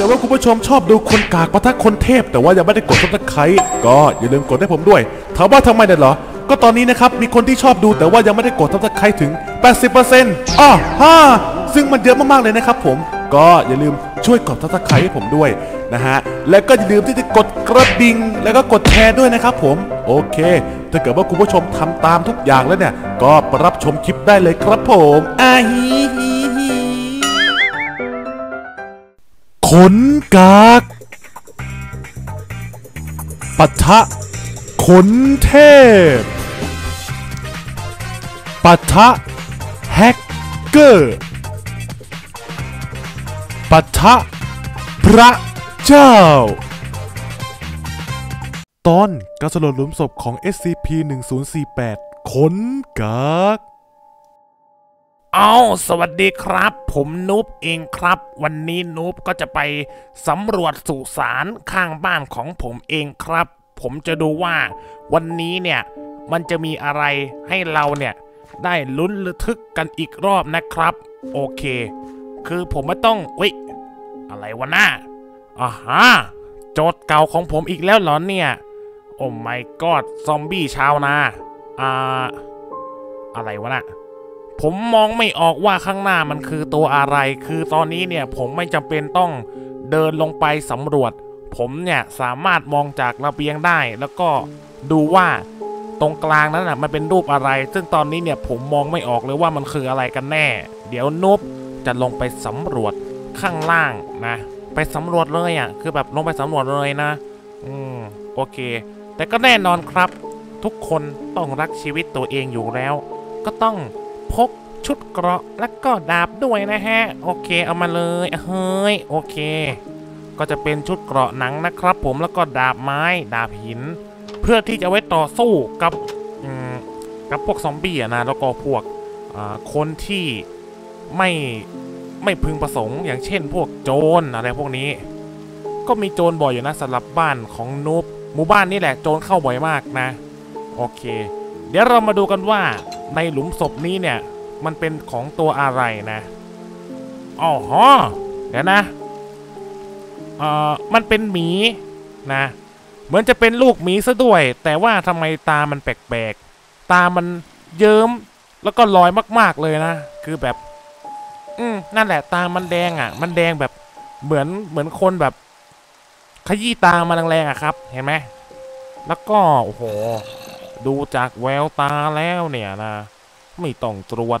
กิดว่าคุณผู้ชมชอบดูคนกากปะทะคนเทพแต่ว่ายังไม่ได้กดซับสไครบ์ก็อย่าลืมกดให้ผมด้วยถามว่าทำไมเนี่ยเหรอก็ตอนนี้นะครับมีคนที่ชอบดูแต่ว่ายังไม่ได้กดซับสไครบ์ถึง 80% อ้อฮ่าซึ่งมันเยอะมากๆเลยนะครับผมก็อย่าลืมช่วยกดซับสไครบ์ให้ผมด้วยนะฮะและก็อย่าลืมที่จะกดกระดิ่งแล้วก็กดแชร์ด้วยนะครับผมโอเคถ้าเกิดว่าคุณผู้ชมทำตามทุกอย่างแล้วเนี่ยก็ไปรับชมคลิปได้เลยครับผมอาฮีฮีฮีคนกากปะทะคนเทพปะทะแฮกเกอร์ปะทะพระเจ้าตอนการสำรวจหลุมศพของ SCP-1048 คนกากสวัสดีครับผมนูบเองครับวันนี้นูบก็จะไปสำรวจสุสานข้างบ้านของผมเองครับผมจะดูว่าวันนี้เนี่ยมันจะมีอะไรให้เราเนี่ยได้ลุ้นระทึกกันอีกรอบนะครับโอเคคือผมไม่ต้องอะไรวะหน้าโจทย์เก่าของผมอีกแล้วเหรอเนี่ยโอ้ my god ซอมบี้ชาวนาอะไรวะน่ะผมมองไม่ออกว่าข้างหน้ามันคือตัวอะไรคือตอนนี้เนี่ยผมไม่จำเป็นต้องเดินลงไปสำรวจผมเนี่ยสามารถมองจากระเบียงได้แล้วก็ดูว่าตรงกลางนั้นน่ะมันเป็นรูปอะไรซึ่งตอนนี้เนี่ยผมมองไม่ออกเลยว่ามันคืออะไรกันแน่เดี๋ยวนุ๊บจะลงไปสำรวจข้างล่างนะไปสำรวจเลยอ่ะคือแบบลงไปสำรวจเลยนะโอเคแต่ก็แน่นอนครับทุกคนต้องรักชีวิตตัวเองอยู่แล้วก็ต้องพกชุดเกราะและก็ดาบด้วยนะฮะโอเคเอามาเลยเฮ้ยโอเคก็จะเป็นชุดเกราะหนังนะครับผมแล้วก็ดาบไม้ดาบหินเพื่อที่จะไว้ต่อสู้กับพวกซอมบี้นะแล้วก็พวกคนที่ไม่พึงประสงค์อย่างเช่นพวกโจรอะไรพวกนี้ก็มีโจรบ่อยอยู่นะสำหรับบ้านของนูบหมู่บ้านนี่แหละโจรเข้าบ่อยมากนะโอเคเดี๋ยวเรามาดูกันว่าในหลุมศพนี้เนี่ยมันเป็นของตัวอะไรนะอ๋อเดี๋ยวนะมันเป็นหมีนะเหมือนจะเป็นลูกหมีซะด้วยแต่ว่าทำไมตามันแปลกๆตามันเยิ้มแล้วก็ลอยมากๆเลยนะคือแบบนั่นแหละตามันแดงอ่ะมันแดงแบบเหมือนคนแบบขยี้ตามาแรงๆอ่ะครับเห็นไหมแล้วก็โอ้โหดูจากแววตาแล้วเนี่ยนะไม่ต้องตรวจ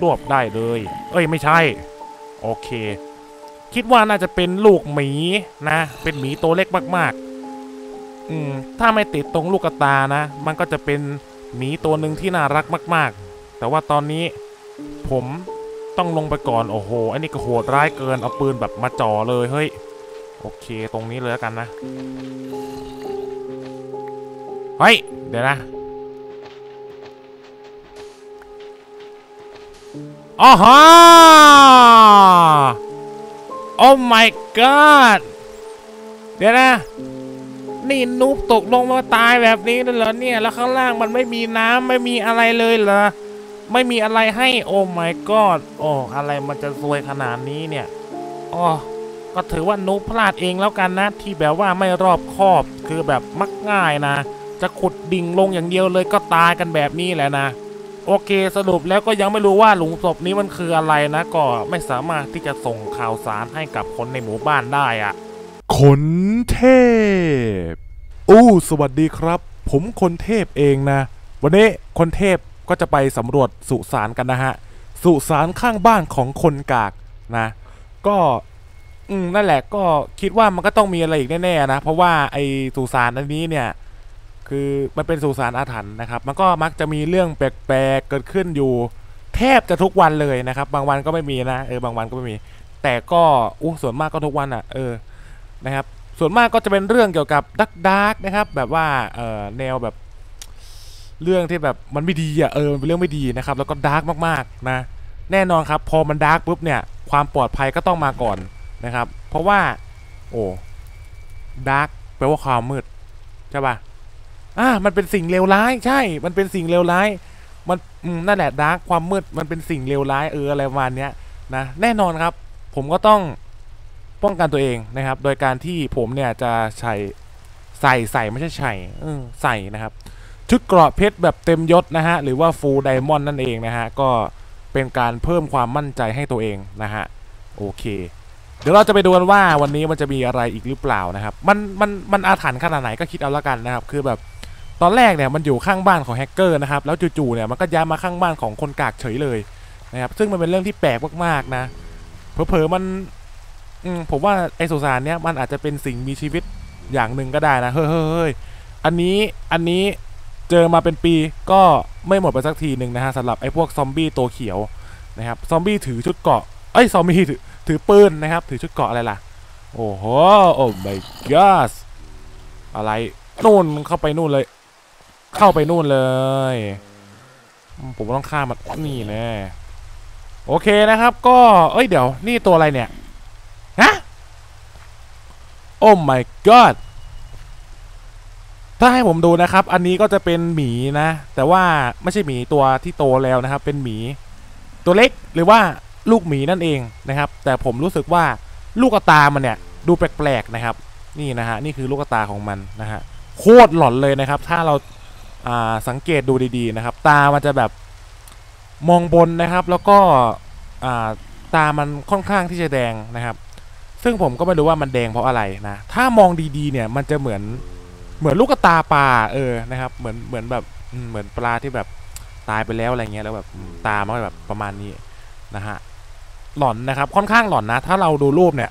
รวบได้เลยไม่ใช่โอเคคิดว่าน่าจะเป็นลูกหมีนะเป็นหมีตัวเล็กมากๆถ้าไม่ติดตรงลูกตานะมันก็จะเป็นหมีตัวหนึ่งที่น่ารักมากๆแต่ว่าตอนนี้ผมต้องลงไปก่อนโอ้โหอันนี้ก็โหดร้ายเกินเอาปืนแบบมาจ่อเลยเฮ้ยโอเคตรงนี้เลยแล้วกันนะเฮ้ยเดี๋ยวนะอ๋อฮ่าโอ้ my god เดี๋ยวนะนี่นูบตกลงมาตายแบบนี้เลยเหรอเนี่ยแล้วข้างล่างมันไม่มีน้ำไม่มีอะไรเลยเหรอไม่มีอะไรให้โอ้ my god โอ้อะไรมันจะซวยขนาดนี้เนี่ยอ๋อก็ถือว่านูบพลาดเองแล้วกันนะที่แบบว่าไม่รอบคอบคือแบบมักง่ายนะจะขุดดิ่งลงอย่างเดียวเลยก็ตายกันแบบนี้แหละนะโอเคสรุปแล้วก็ยังไม่รู้ว่าหลุมศพนี้มันคืออะไรนะก็ไม่สามารถที่จะส่งข่าวสารให้กับคนในหมู่บ้านได้อะคนเทพสวัสดีครับผมคนเทพเองนะวันนี้คนเทพก็จะไปสำรวจสุสานกันนะฮะสุสานข้างบ้านของคนกากนะก็นั่นแหละก็คิดว่ามันก็ต้องมีอะไรอีกแน่ๆนะเพราะว่าไอ้สุสานอันนี้เนี่ยคือมันเป็นสุสานอาถรรพ์นะครับมันก็มักจะมีเรื่องแปลกๆเกิดขึ้นอยู่แทบจะทุกวันเลยนะครับบางวันก็ไม่มีนะบางวันก็ไม่มีแต่ก็ส่วนมากก็ทุกวันอ่ะนะครับส่วนมากก็จะเป็นเรื่องเกี่ยวกับดักๆนะครับแบบว่าแนวแบบเรื่องที่แบบมันไม่ดีอ่ะมันเป็นเรื่องไม่ดีนะครับแล้วก็ดาร์กมากๆนะแน่นอนครับพอมันดาร์กปุ๊บเนี่ยความปลอดภัยก็ต้องมาก่อนนะครับเพราะว่าดาร์กแปลว่าความมืดใช่ป่ะมันเป็นสิ่งเลวร้ายใช่มันเป็นสิ่งเลวร้ายมันนั่นแหละดาร์กความมืดมันเป็นสิ่งเลวร้ายอะไรประมาณเนี้ยนะแน่นอนครับผมก็ต้อง ป้องกันตัวเองนะครับโดยการที่ผมเนี่ยจะใส่ไม่ใช่ใส่นะครับชุดเกราะเพชรแบบเต็มยศนะฮะหรือว่า Full Diamond นั่นเองนะฮะก็เป็นการเพิ่มความมั่นใจให้ตัวเองนะฮะโอเคเดี๋ยวเราจะไปดูกันว่าวันนี้มันจะมีอะไรอีกหรือเปล่านะครับมันอาถรรพ์ขนาดไหนก็คิดเอาละกันนะครับคือแบบตอนแรกเนี่ยมันอยู่ข้างบ้านของแฮกเกอร์นะครับแล้วจู่ๆเนี่ยมันก็ย้ายมาข้างบ้านของคนกากเฉยเลยนะครับซึ่งมันเป็นเรื่องที่แปลกมากๆนะเผลอๆมันผมว่าไอสุสานเนี่ยมันอาจจะเป็นสิ่งมีชีวิตอย่างหนึ่งก็ได้นะเฮ้ยอันนี้เจอมาเป็นปีก็ไม่หมดไปสักทีหนึ่งนะฮะสำหรับไอพวกซอมบี้ตัวเขียวนะครับซอมบี้ถือชุดเกาะไอซอมบี้ถือปืนนะครับถือชุดเกาะอะไรล่ะโอ้โหโอ้ my god อะไรนู่นเข้าไปนู่นเลยผมต้องฆ่ามันนี่แน่โอเคนะครับก็เดี๋ยวนี่ตัวอะไรเนี่ยฮะโอ้ my god ถ้าให้ผมดูนะครับอันนี้ก็จะเป็นหมีนะแต่ว่าไม่ใช่หมีตัวที่โตแล้วนะครับเป็นหมีตัวเล็กหรือว่าลูกหมีนั่นเองนะครับแต่ผมรู้สึกว่าลูกตามันเนี่ยดูแปลกๆนะครับนี่นะฮะนี่คือลูกตาของมันนะฮะโคตรหลอนเลยนะครับถ้าเราสังเกตดูดีๆนะครับตามันจะแบบมองบนนะครับแล้วก็ตามันค่อนข้างที่จะแดงนะครับซึ่งผมก็ไม่รู้ว่ามันแดงเพราะอะไรนะถ้ามองดีๆเนี่ยมันจะเหมือนลูกตาปลานะครับเหมือนแบบเหมือนปลาที่แบบตายไปแล้วอะไรเงี้ยแล้วแบบตามันแบบประมาณนี้นะฮะหลอนนะครับค่อนข้างหลอนนะถ้าเราดูรูปเนี่ย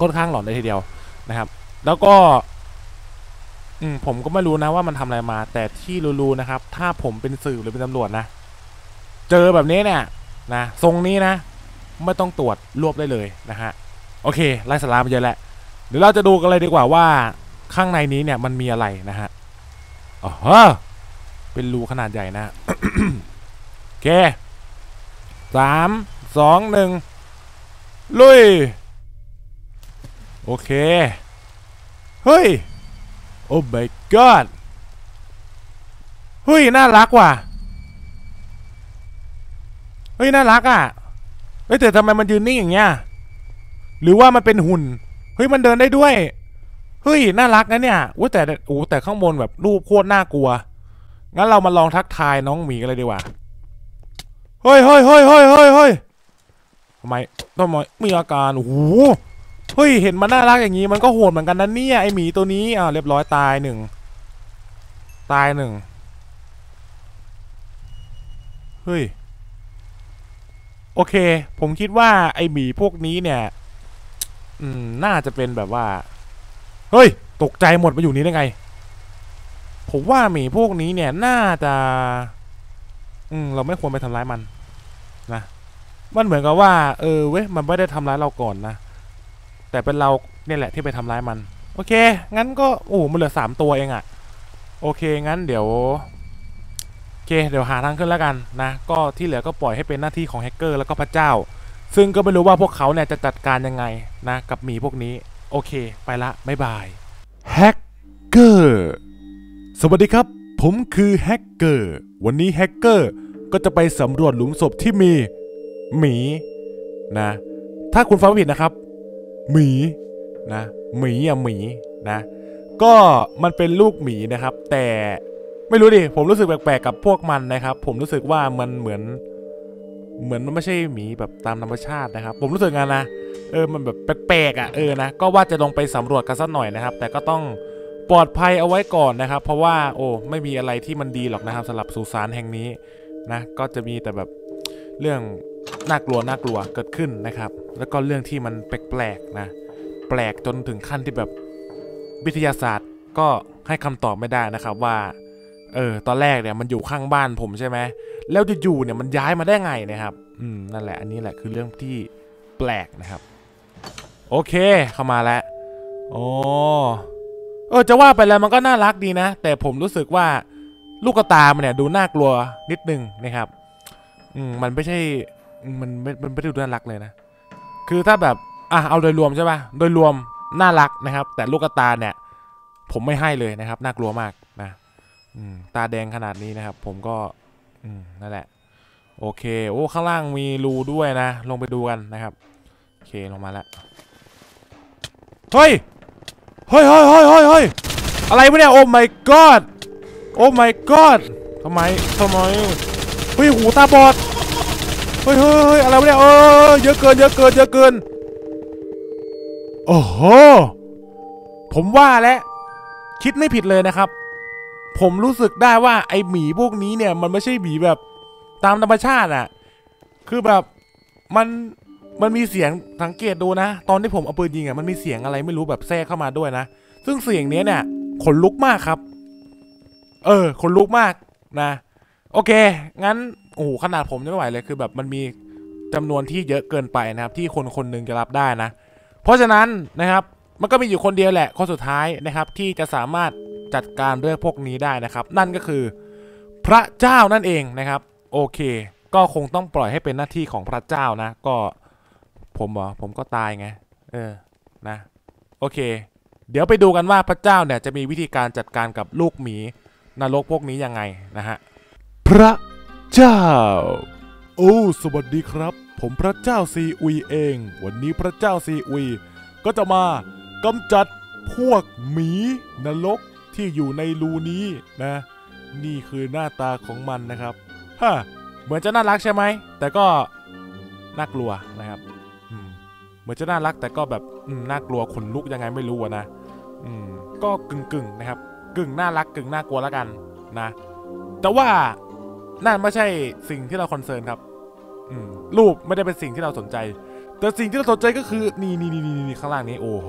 ค่อนข้างหลอนเลยทีเดียวนะครับแล้วก็ผมก็ไม่รู้นะว่ามันทำอะไรมาแต่ที่รู้ๆนะครับถ้าผมเป็นสื่อหรือเป็นตำรวจนะเจอแบบนี้เนี่ยนะทรงนี้นะไม่ต้องตรวจรวบได้เลยนะฮะโอเคไร้สาระไปเยอะแหละเดี๋ยวเราจะดูกันเลยดีกว่าว่าข้างในนี้เนี่ยมันมีอะไรนะฮะอ๋อเป็นรูขนาดใหญ่นะ โอเค3 2 1ลุยโอเคเฮ้ยโอ้ my god เฮ้ยน่ารักว่ะเฮ้ยน่ารักอ่ะเฮ้ยแต่ทำไมมันยืนนิ่งอย่างเงี้ยหรือว่ามันเป็นหุ่นเฮ้ยมันเดินได้ด้วยเฮ้ยน่ารักนะเนี่ยโอ้แต่ข้างบนแบบรูปโคตรน่ากลัวงั้นเรามาลองทักทายน้องหมีกันเลยดีกว่าเฮ้ยทำไมมีอาการโอ้โหเฮ้ยเห็นมันน่ารักอย่างนี้มันก็โหดเหมือนกันนะเนี่ยไอหมีตัวนี้เรียบร้อยตายหนึ่งเฮ้ยโอเคผมคิดว่าไอหมีพวกนี้เนี่ยน่าจะเป็นแบบว่าเฮ้ยตกใจหมดมาอยู่นี้ได้ไงผมว่าหมีพวกนี้เนี่ยน่าจะเราไม่ควรไปทำร้ายมันนะมันเหมือนกับว่าเว้ยมันไม่ได้ทำร้ายเราก่อนนะแต่เป็นเราเนี่ยแหละที่ไปทำร้ายมันโอเคงั้นก็โอ้มันเหลือ3ตัวเองอะโอเคงั้นเดี๋ยวหาทางขึ้นแล้วกันนะก็ที่เหลือก็ปล่อยให้เป็นหน้าที่ของแฮกเกอร์แล้วก็พระเจ้าซึ่งก็ไม่รู้ว่าพวกเขาเนี่ยจะจัดการยังไงนะกับหมีพวกนี้โอเคไปละบ๊ายบายแฮกเกอร์สวัสดีครับผมคือแฮกเกอร์วันนี้แฮกเกอร์ก็จะไปสำรวจหลุมศพที่มีหมีนะถ้าคุณฟังไม่ผิดนะครับหมีนะหมีก็มันเป็นลูกหมีนะครับแต่ไม่รู้ดิผมรู้สึกแปลกๆกับพวกมันนะครับผมรู้สึกว่ามันเหมือนมันไม่ใช่หมีแบบตามธรรมชาตินะครับผมรู้สึกงั้นนะมันแบบแปลกๆอ่ะนะก็ว่าจะลงไปสำรวจกันสักหน่อยนะครับแต่ก็ต้องปลอดภัยเอาไว้ก่อนนะครับเพราะว่าไม่มีอะไรที่มันดีหรอกนะครับสำหรับสุสานแห่งนี้นะก็จะมีแต่แบบเรื่องน่ากลัวเกิดขึ้นนะครับแล้วก็เรื่องที่มันแปลกๆนะแปลกจนถึงขั้นที่แบบวิทยาศาสตร์ก็ให้คำตอบไม่ได้นะครับว่าตอนแรกเนี่ยมันอยู่ข้างบ้านผมใช่ไหมแล้วจู่ๆเนี่ยมันย้ายมาได้ไงนะครับนั่นแหละอันนี้แหละคือเรื่องที่แปลกนะครับโอเคเข้ามาแล้วโอ้จะว่าไปแล้วมันก็น่ารักดีนะแต่ผมรู้สึกว่าลูกตามันเนี่ยดูน่ากลัวนิดนึงนะครับมันไม่ใช่มันไม่ดูน่ารักเลยนะคือถ้าแบบเอาโดยรวมใช่ป่ะโดยรวมน่ารักนะครับแต่ลูกตาเนี่ยผมไม่ให้เลยนะครับน่ากลัวมากนะตาแดงขนาดนี้นะครับผมก็นั่นแหละโอเคข้างล่างมีรูด้วยนะลงไปดูกันนะครับโอเค เคลงมาแล้วเฮ้ยเฮ้ยเฮ้ยเฮ้ยเฮ้ยอะไรวะเนี่ยโอ้ my god โอ้ my god ทำไมเฮ้ยหูตาบอดเฮ้ยเฮ้ยอะไรวะเนี่ยเยอะเกินเยอะเกินโอ้โหผมว่าแล้วคิดไม่ผิดเลยนะครับผมรู้สึกได้ว่าไอหมีพวกนี้เนี่ยมันไม่ใช่หมีแบบตามธรรมชาติอ่ะคือแบบมันมีเสียงสังเกตดูนะตอนที่ผมเอาปืนยิงอ่ะมันมีเสียงอะไรไม่รู้แบบแทรกเข้ามาด้วยนะซึ่งเสียงนี้เนี่ยขนลุกมากครับขนลุกมากนะโอเคงั้นโอ้โหขนาดผมไม่ไหวเลยคือแบบมันมีจำนวนที่เยอะเกินไปนะครับที่คนคนหนึ่งจะรับได้นะเพราะฉะนั้นนะครับมันก็มีอยู่คนเดียวแหละคนสุดท้ายนะครับที่จะสามารถจัดการเรื่องพวกนี้ได้นะครับนั่นก็คือพระเจ้านั่นเองนะครับโอเคก็คงต้องปล่อยให้เป็นหน้าที่ของพระเจ้านะก็ผมก็ตายไงนะโอเคเดี๋ยวไปดูกันว่าพระเจ้าเนี่ยจะมีวิธีการจัดการกับลูกหมีนรกพวกนี้ยังไงนะฮะพระเจ้าโอ้สวัสดีครับผมพระเจ้าซีอุยเองวันนี้พระเจ้าซีอุยก็จะมากำจัดพวกหมีนรกที่อยู่ในรูนี้นะนี่คือหน้าตาของมันนะครับฮะเหมือนจะน่ารักใช่ไหมแต่ก็น่ากลัวนะครับเหมือนจะน่ารักแต่ก็แบบน่ากลัวขนลุกยังไงไม่รู้นะก็กึ่งนะครับกึ่งน่ารักกึ่งน่ากลัวแล้วกันนะแต่ว่านั่นไม่ใช่สิ่งที่เราคอนเซิร์นครับรูปไม่ได้เป็นสิ่งที่เราสนใจแต่สิ่งที่เราสนใจก็คือนี่ข้างล่างนี้โอ้โห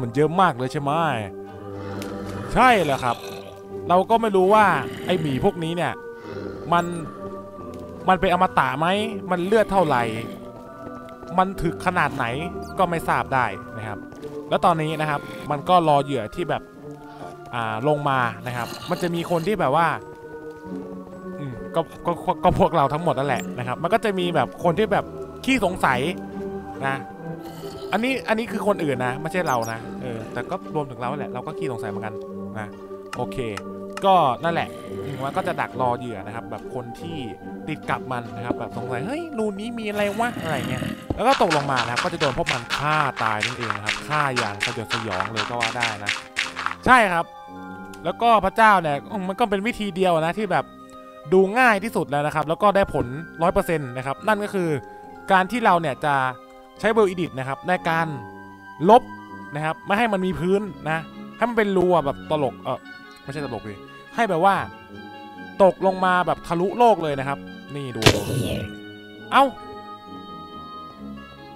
มันเยอะมากเลยใช่ไหมใช่แล้วครับเราก็ไม่รู้ว่าไอหมีพวกนี้เนี่ยมันเป็นอมตะไหมมันเลือดเท่าไหร่มันถึกขนาดไหนก็ไม่ทราบได้นะครับแล้วตอนนี้นะครับมันก็รอเหยื่อที่แบบลงมานะครับมันจะมีคนที่แบบว่าก็พวกเราทั้งหมดนั่นแหละนะครับมันก็จะมีแบบคนที่แบบขี้สงสัยนะอันนี้คือคนอื่นนะไม่ใช่เรานะแต่ก็รวมถึงเราแหละเราก็ขี้สงสัยเหมือนกันนะโอเคก็นั่นแหละมันก็จะดักรอเหยื่อนะครับแบบคนที่ติดกับมันนะครับแบบสงสัยเฮ้ยรูนี้มีอะไรวะอะไรเงี้ยแล้วก็ตกลงมานะครับก็จะโดนพวกมันฆ่าตายนั่นเองนะครับฆ่าอย่างสยดสยองเลยก็ว่าได้นะใช่ครับแล้วก็พระเจ้าเนี่ยมันก็เป็นวิธีเดียวนะที่แบบดูง่ายที่สุดแล้วนะครับแล้วก็ได้ผล 100% นะครับนั่นก็คือการที่เราเนี่ยจะใช้เบลอิดิทนะครับในการลบนะครับไม่ให้มันมีพื้นนะให้มันเป็นรูแบบตลกไม่ใช่ตลกเลยให้แบบว่าตกลงมาแบบทะลุโลกเลยนะครับนี่ดูเอ้า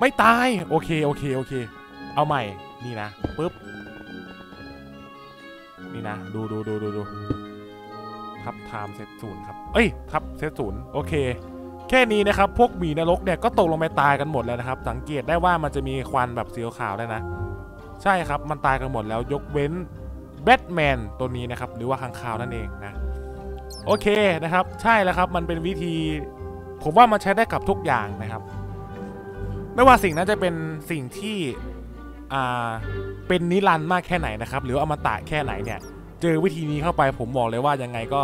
ไม่ตายโอเคเอาใหม่นี่นะปึ๊บนี่นะดูทับไทม์เซตศูนย์ครับทับเซตศูนย์โอเคแค่นี้นะครับพวกหมีนรกเนี่ยก็ตกลงไปตายกันหมดแล้วนะครับสังเกตได้ว่ามันจะมีควันแบบสีขาวได้นะใช่ครับมันตายกันหมดแล้วยกเว้นแบทแมนตัวนี้นะครับหรือว่าค้างคาวนั่นเองนะโอเคนะครับใช่แล้วครับมันเป็นวิธีผมว่ามันใช้ได้กับทุกอย่างนะครับไม่ว่าสิ่งนั้นจะเป็นสิ่งที่เป็นนิรันดร์มากแค่ไหนนะครับหรืออมตะแค่ไหนเนี่ยเจอวิธีนี้เข้าไปผมบอกเลยว่ายังไงก็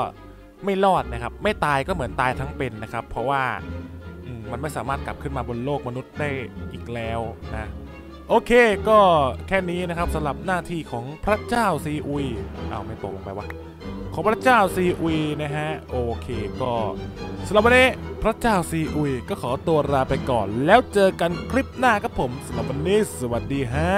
ไม่รอดนะครับไม่ตายก็เหมือนตายทั้งเป็นนะครับเพราะว่ามันไม่สามารถกลับขึ้นมาบนโลกมนุษย์ได้อีกแล้วนะโอเคก็แค่นี้นะครับสำหรับหน้าที่ของพระเจ้าซีอุยเอาไม่ตกลงไปวะของพระเจ้าซีอุยนะฮะโอเคก็สำหรับวันนี้พระเจ้าซีอุยก็ขอตัวลาไปก่อนแล้วเจอกันคลิปหน้าครับผมสำหรับวันนี้สวัสดีฮะ